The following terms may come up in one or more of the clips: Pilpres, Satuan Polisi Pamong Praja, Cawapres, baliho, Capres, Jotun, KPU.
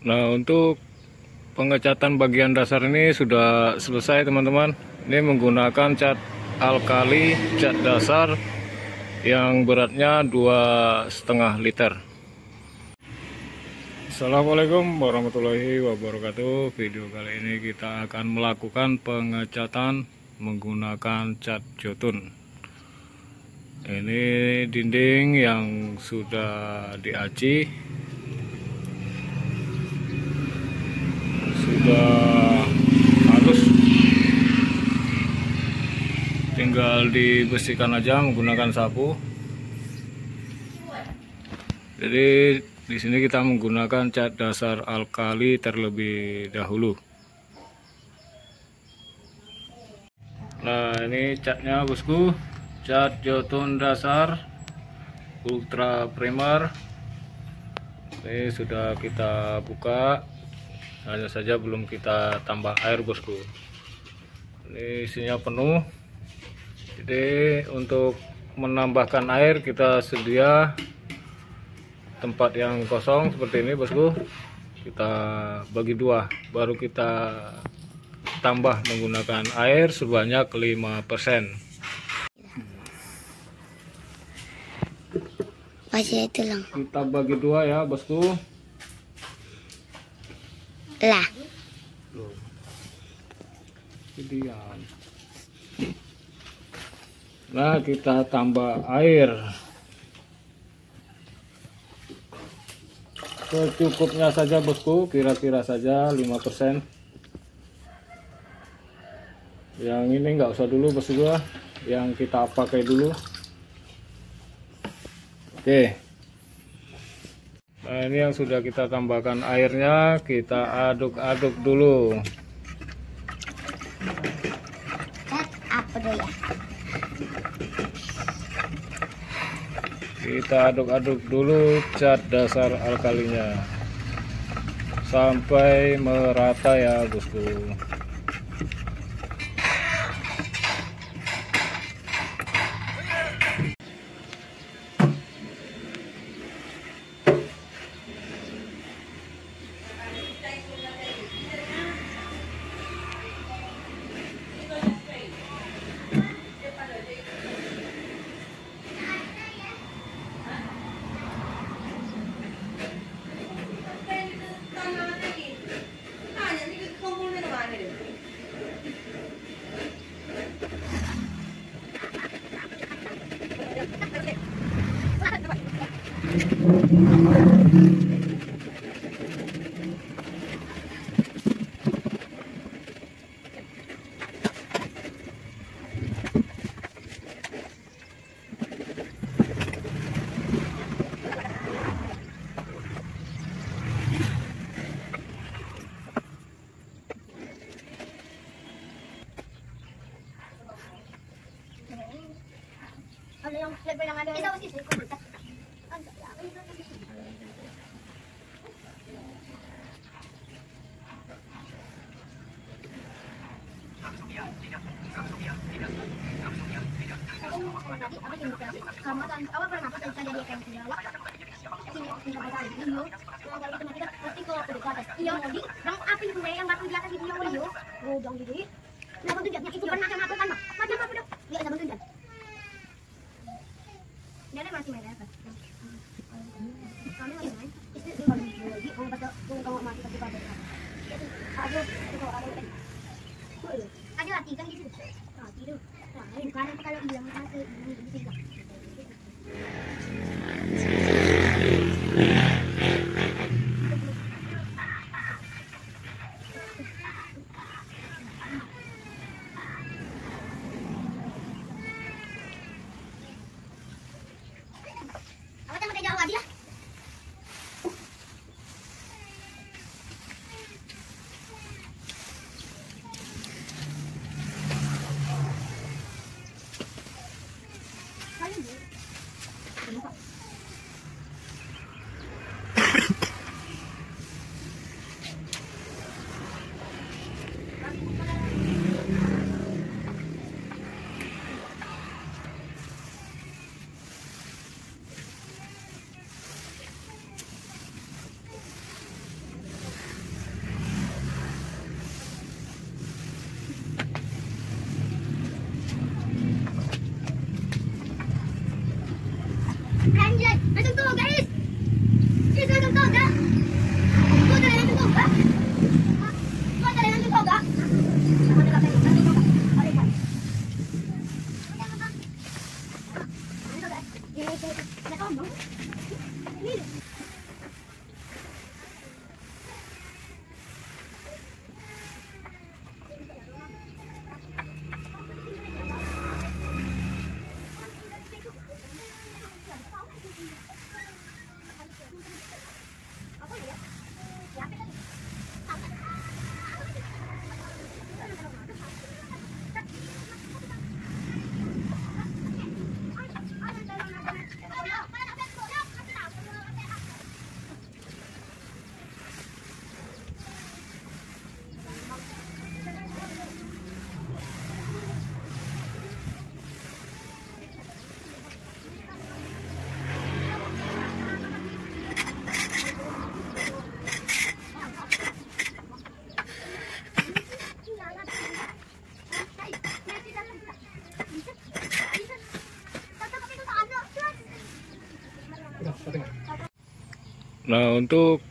Nah, untuk pengecatan bagian dasar ini sudah selesai, teman-teman. Ini menggunakan cat alkali, cat dasar yang beratnya 2,5 liter. Assalamualaikum warahmatullahi wabarakatuh. Video kali ini kita akan melakukan pengecatan menggunakan cat Jotun. Ini dinding yang sudah diaci, sudah halus, tinggal dibersihkan aja menggunakan sapu. Jadi di sini kita menggunakan cat dasar alkali terlebih dahulu. Nah, ini catnya, bosku, cat Jotun dasar ultra primer. Ini sudah kita buka, hanya saja belum kita tambah air, bosku. Ini isinya penuh. Jadi untuk menambahkan air kita sedia tempat yang kosong seperti ini, bosku. Kita bagi dua, baru kita tambah menggunakan air sebanyak 5%. Masih itu lang. Kita bagi dua ya, bosku. Lah. Nah, kita tambah air secukupnya saja, bosku. Kira-kira saja 5%. Yang ini nggak usah dulu, bos gua, yang kita pakai dulu. Oke. Nah, ini yang sudah kita tambahkan airnya, kita aduk-aduk dulu. Kita aduk-aduk dulu cat dasar alkalinya sampai merata ya, bosku. Anjay, macam tu guys. Kita macam tu tak? Kau tak macam tu tak? Kau tak macam tu tak? Nah, untuk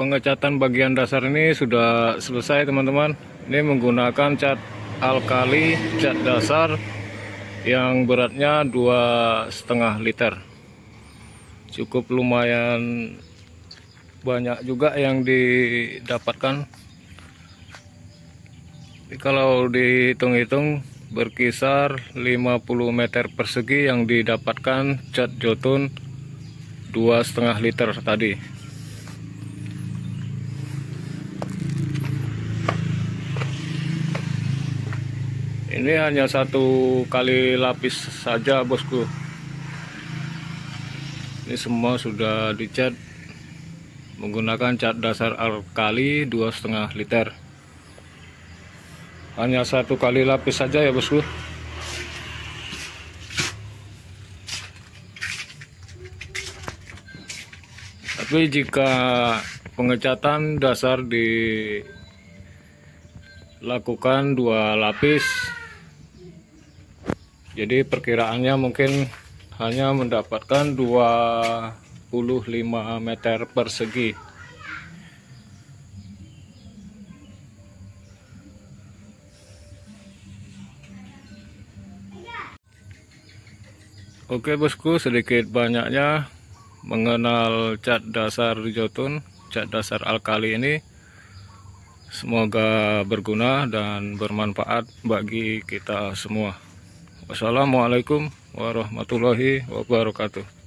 pengecatan bagian dasar ini sudah selesai teman-teman. Ini menggunakan cat alkali, cat dasar yang beratnya 2,5 liter. Cukup lumayan banyak juga yang didapatkan. Jadi, kalau dihitung-hitung berkisar 50 meter persegi yang didapatkan cat Jotun 2,5 liter tadi. Ini hanya 1 kali lapis saja, bosku. Ini semua sudah dicat menggunakan cat dasar alkali 2,5 liter. Hanya 1 kali lapis saja ya, bosku. Tapi jika pengecatan dasar dilakukan 2 lapis, jadi perkiraannya mungkin hanya mendapatkan 25 meter persegi. Oke bosku, sedikit banyaknya mengenal cat dasar Jotun, cat dasar alkali ini. Semoga berguna dan bermanfaat bagi kita semua. Wassalamualaikum warahmatullahi wabarakatuh.